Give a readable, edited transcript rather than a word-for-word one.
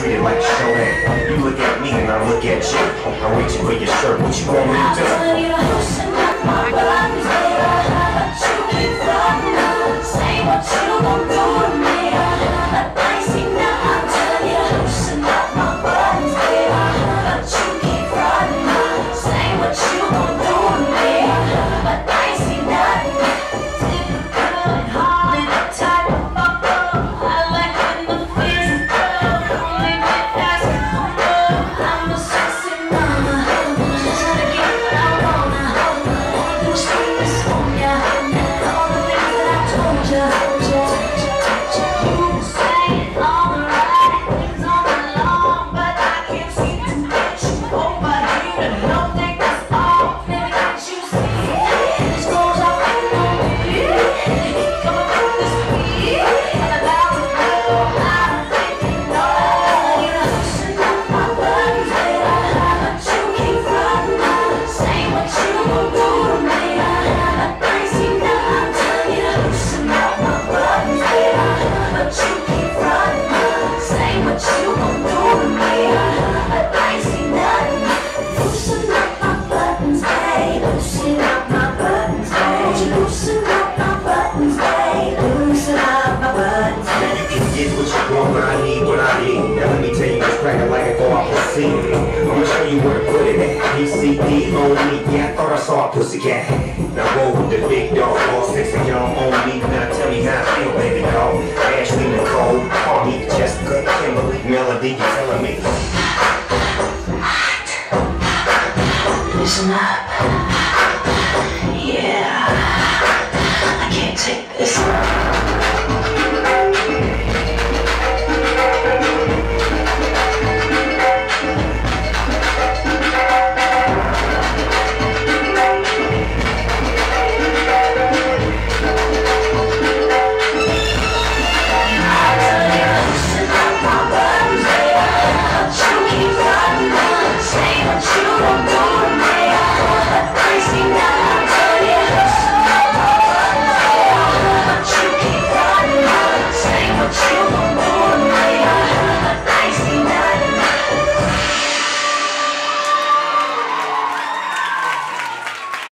Treat it like Shonen. You look at me and I look at you. I'm reaching for your shirt. What you want me to do? I'ma show you where to put it at. DCD on me, yeah, I thought I saw a pussycat. Now roll with the big dog, all six of y'all on me. Now tell me how I feel, baby doll. Ashley, Nicole, Harvey, Jessica, Kimberly, Melody, you telling me hot. Listen up. Yeah, I can't take this.